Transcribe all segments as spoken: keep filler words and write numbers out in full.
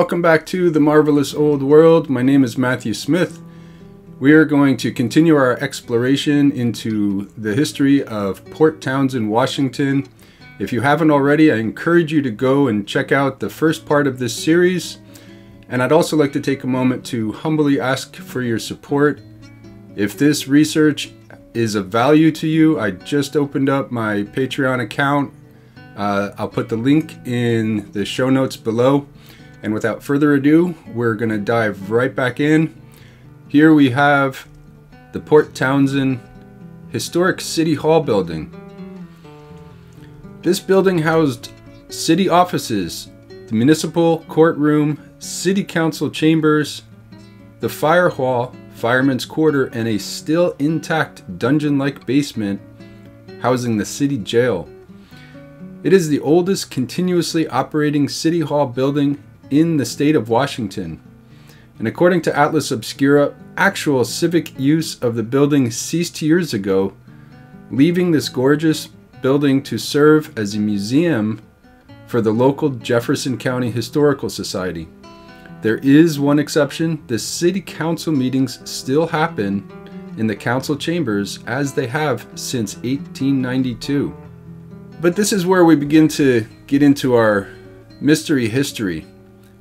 Welcome back to the Marvelous Old World. My name is Matthew Smith. We are going to continue our exploration into the history of Port Townsend, Washington. If you haven't already, I encourage you to go and check out the first part of this series. And I'd also like to take a moment to humbly ask for your support. If this research is of value to you, I just opened up my Patreon account. Uh, I'll put the link in the show notes below. And without further ado, we're going to dive right back in. Here we have the Port Townsend Historic City Hall building. This building housed city offices, the municipal courtroom, city council chambers, the fire hall, fireman's quarter, and a still intact dungeon-like basement housing the city jail. It is the oldest continuously operating city hall building in the state of Washington. And according to Atlas Obscura, actual civic use of the building ceased years ago, leaving this gorgeous building to serve as a museum for the local Jefferson County Historical Society. There is one exception: the city council meetings still happen in the council chambers as they have since eighteen ninety-two. But this is where we begin to get into our mystery history.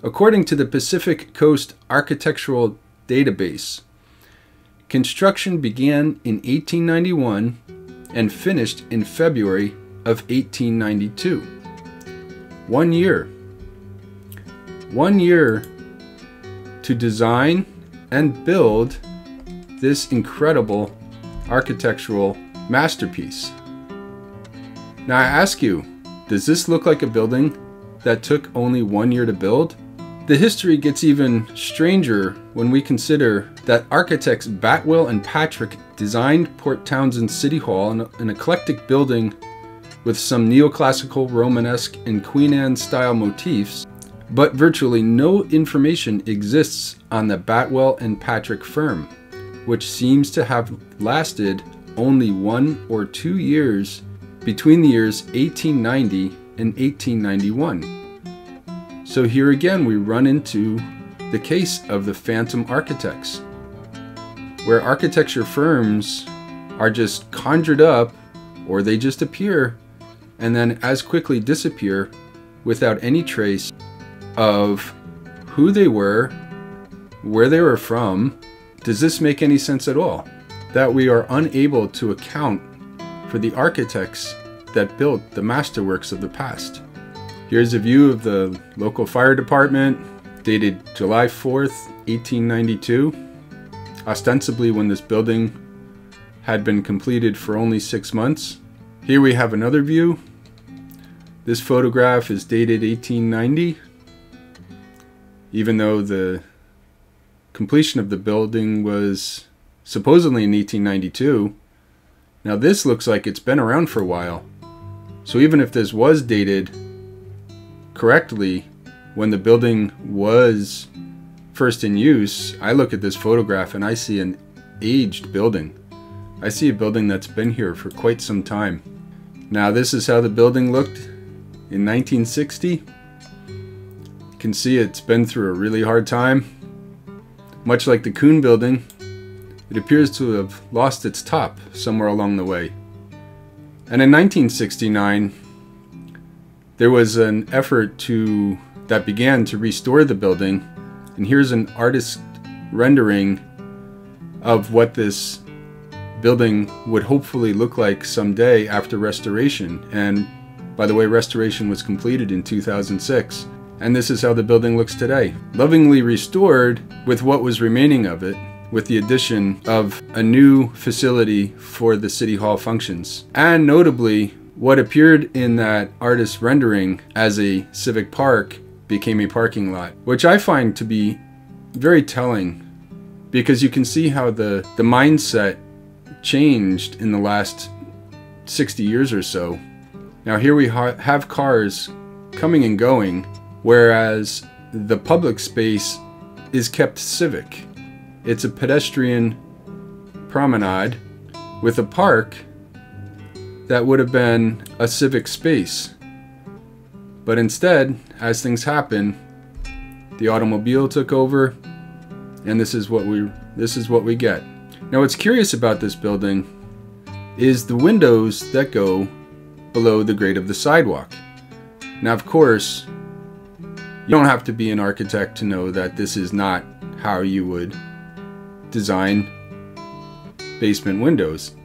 According to the Pacific Coast Architectural Database, construction began in eighteen ninety-one and finished in February of eighteen ninety-two. One year. One year to design and build this incredible architectural masterpiece. Now I ask you, does this look like a building that took only one year to build? The history gets even stranger when we consider that architects Batwell and Patrick designed Port Townsend City Hall, an, an eclectic building with some neoclassical, Romanesque, and Queen Anne-style motifs, but virtually no information exists on the Batwell and Patrick firm, which seems to have lasted only one or two years between the years eighteen ninety and eighteen ninety-one. So here again we run into the case of the phantom architects, where architecture firms are just conjured up, or they just appear and then as quickly disappear without any trace of who they were, where they were from. Does this make any sense at all? That we are unable to account for the architects that built the masterworks of the past. Here's a view of the local fire department, dated July fourth, eighteen ninety-two, ostensibly when this building had been completed for only six months. Here we have another view. This photograph is dated eighteen ninety, even though the completion of the building was supposedly in eighteen ninety-two. Now this looks like it's been around for a while. So even if this was dated correctly when the building was first in use, I look at this photograph and I see an aged building. I see a building that's been here for quite some time. Now this is how the building looked in nineteen sixty. You can see it's been through a really hard time. Much like the Kuhn building, it appears to have lost its top somewhere along the way. And in nineteen sixty-nine, there was an effort to that began to restore the building, and here's an artist rendering of what this building would hopefully look like someday after restoration. And by the way, restoration was completed in two thousand six, and this is how the building looks today, lovingly restored with what was remaining of it, with the addition of a new facility for the City Hall functions, and notably, what appeared in that artist's rendering as a civic park became a parking lot, which I find to be very telling, because you can see how the, the mindset changed in the last sixty years or so. Now here we ha have cars coming and going, whereas the public space is kept civic. It's a pedestrian promenade with a park that would have been a civic space. But instead, as things happen, the automobile took over, and this is what we this is what we get. Now, what's curious about this building is the windows that go below the grade of the sidewalk. Now, of course, you don't have to be an architect to know that this is not how you would design basement windows.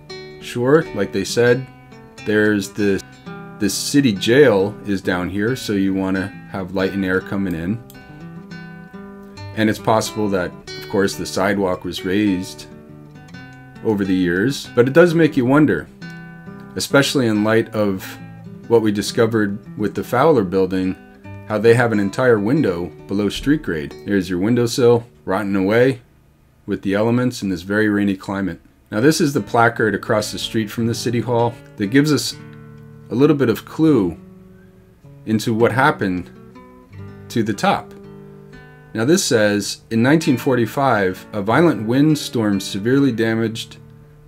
Sure, like they said, there's this the city jail is down here, so you want to have light and air coming in. And it's possible that, of course, the sidewalk was raised over the years, but it does make you wonder, especially in light of what we discovered with the Fowler Building, how they have an entire window below street grade. There's your windowsill, rotting away with the elements in this very rainy climate. Now, this is the placard across the street from the City Hall that gives us a little bit of clue into what happened to the top. Now, this says, in nineteen forty-five, a violent windstorm severely damaged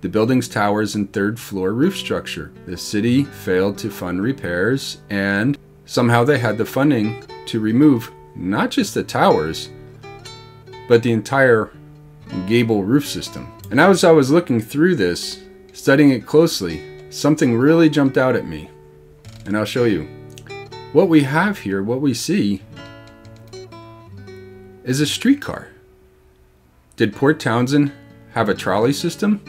the building's towers and third floor roof structure. The city failed to fund repairs, and somehow they had the funding to remove not just the towers, but the entire gable roof system. And as I was looking through this, studying it closely, something really jumped out at me, and I'll show you. What we have here, what we see, is a streetcar. Did Port Townsend have a trolley system,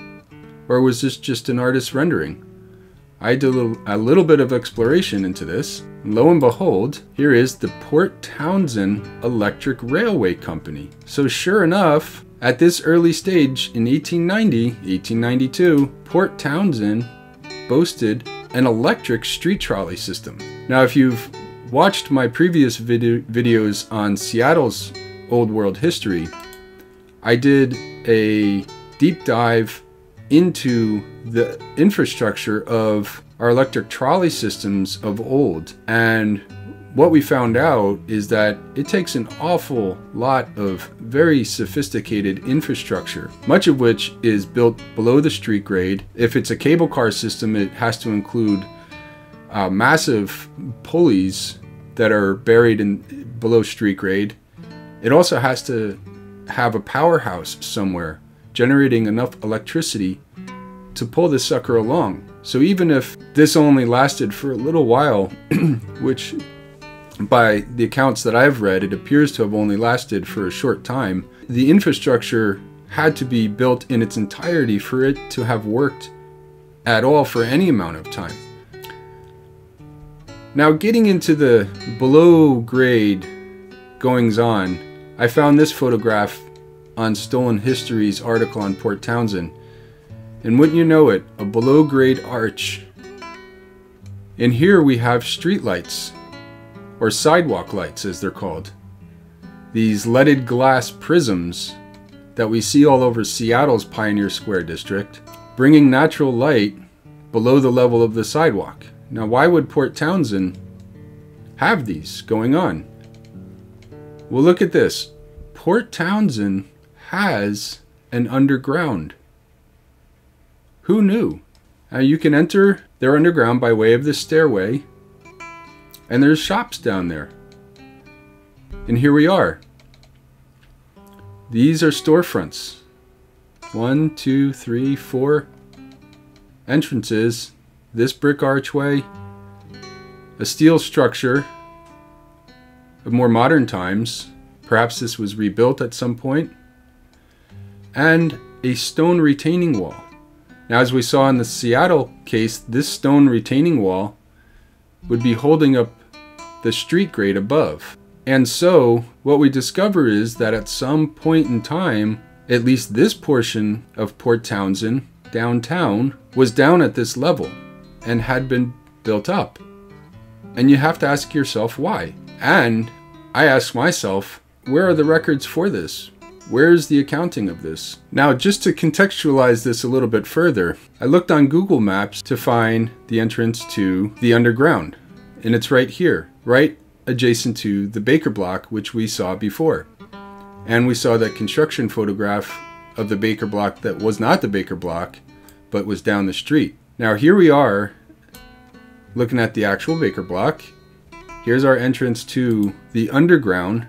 or was this just an artist's rendering? I did a little, a little bit of exploration into this. Lo and behold, here is the Port Townsend Electric Railway Company. So sure enough, at this early stage in eighteen ninety, eighteen ninety-two, Port Townsend boasted an electric street trolley system. Now, if you've watched my previous video videos on Seattle's old world history, I did a deep dive into the infrastructure of our electric trolley systems of old. And what we found out is that it takes an awful lot of very sophisticated infrastructure, much of which is built below the street grade. If it's a cable car system, it has to include uh, massive pulleys that are buried in below street grade. It also has to have a powerhouse somewhere, generating enough electricity to pull this sucker along. So even if this only lasted for a little while, which by the accounts that I've read, it appears to have only lasted for a short time, the infrastructure had to be built in its entirety for it to have worked at all for any amount of time. Now, getting into the below grade goings-on, I found this photograph on Stolen History's article on Port Townsend. And wouldn't you know it, a below grade arch. And here we have streetlights, or sidewalk lights as they're called. These leaded glass prisms that we see all over Seattle's Pioneer Square District, bringing natural light below the level of the sidewalk. Now, why would Port Townsend have these going on? Well, look at this. Port Townsend has an underground. Who knew? Now, you can enter their underground by way of this stairway, and there's shops down there. And here we are. These are storefronts. One, two, three, four entrances. This brick archway. A steel structure of more modern times. Perhaps this was rebuilt at some point. And a stone retaining wall. Now, as we saw in the Seattle case, this stone retaining wall would be holding up the street grade above. And so what we discover is that at some point in time, at least this portion of Port Townsend downtown was down at this level and had been built up. And you have to ask yourself why. And I ask myself, where are the records for this? Where's the accounting of this? Now, just to contextualize this a little bit further, I looked on Google Maps to find the entrance to the underground, and it's right here, right adjacent to the Baker block, which we saw before. And we saw that construction photograph of the Baker block that was not the Baker block, but was down the street. Now, here we are looking at the actual Baker block. Here's our entrance to the underground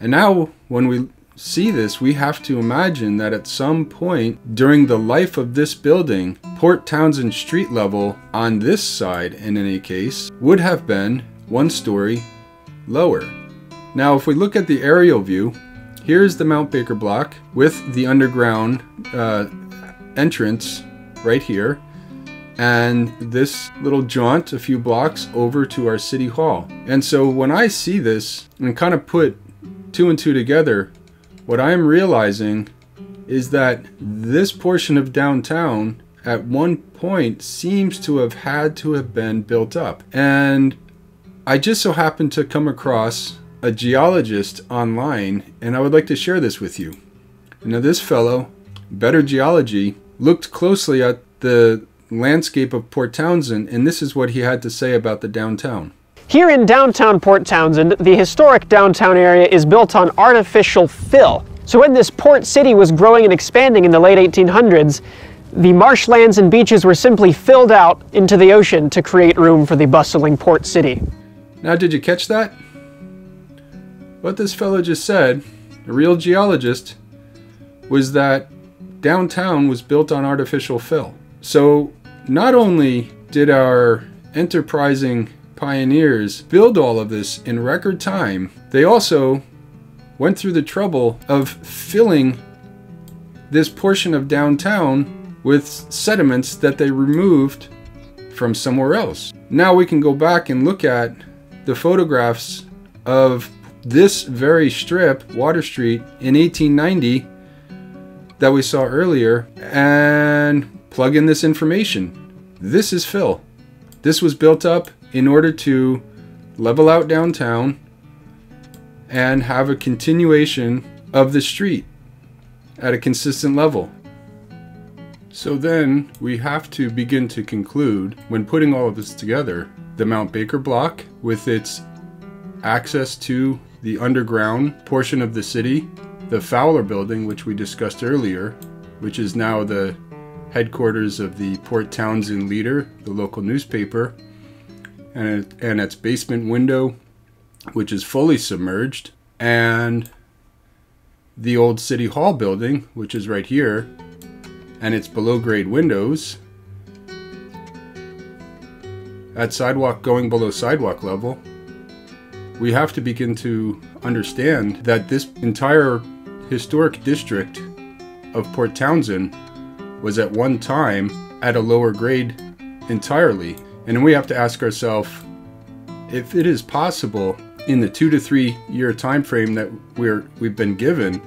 And now when we see this, we have to imagine that at some point during the life of this building, Port Townsend street level on this side, in any case, would have been one story lower. Now if we look at the aerial view, here's the Mount Baker block with the underground uh, entrance right here, and this little jaunt a few blocks over to our City Hall. And so when I see this and kind of put two and two together, what I'm realizing is that this portion of downtown at one point seems to have had to have been built up. And I just so happened to come across a geologist online, and I would like to share this with you. Now this fellow, Better Geology, looked closely at the landscape of Port Townsend, and this is what he had to say about the downtown. Here in downtown Port Townsend, the historic downtown area is built on artificial fill. So when this port city was growing and expanding in the late eighteen hundreds, the marshlands and beaches were simply filled out into the ocean to create room for the bustling port city. Now, did you catch that? What this fellow just said, a real geologist, was that downtown was built on artificial fill. So not only did our enterprising pioneers build all of this in record time, they also went through the trouble of filling this portion of downtown with sediments that they removed from somewhere else. Now we can go back and look at the photographs of this very strip, Water Street, in eighteen ninety that we saw earlier, and plug in this information. This is fill. This was built up in order to level out downtown and have a continuation of the street at a consistent level. So then we have to begin to conclude, when putting all of this together, the Mount Baker block with its access to the underground portion of the city, the Fowler Building, which we discussed earlier, which is now the headquarters of the Port Townsend Leader, the local newspaper, and, and its basement window, which is fully submerged, and the old City Hall building, which is right here, and its below grade windows at sidewalk going below sidewalk level. We have to begin to understand that this entire historic district of Port Townsend was at one time at a lower grade entirely. And we have to ask ourselves if it is possible in the two to three year time frame that we're, we've been given,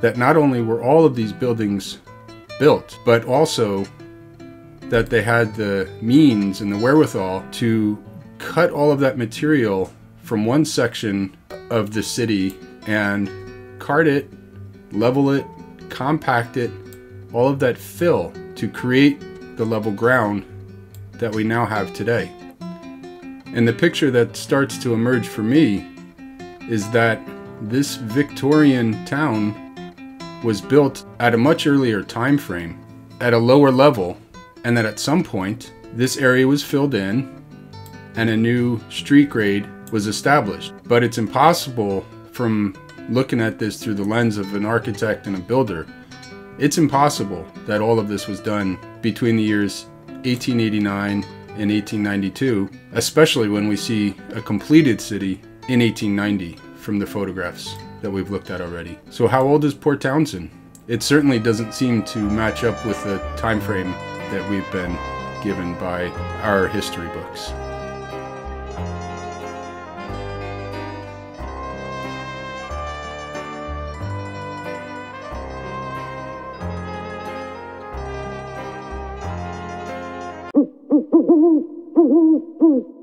that not only were all of these buildings built, but also that they had the means and the wherewithal to cut all of that material from one section of the city and cart it, level it, compact it, all of that fill to create the level ground that we now have today. And the picture that starts to emerge for me is that this Victorian town was built at a much earlier time frame, at a lower level, and that at some point this area was filled in and a new street grade was established. But it's impossible, from looking at this through the lens of an architect and a builder, it's impossible that all of this was done between the years eighteen eighty-nine and eighteen ninety-two, especially when we see a completed city in eighteen ninety from the photographs that we've looked at already. So how old is Port Townsend? It certainly doesn't seem to match up with the time frame that we've been given by our history books. Ooh, ooh, ooh, ooh, ooh, ooh.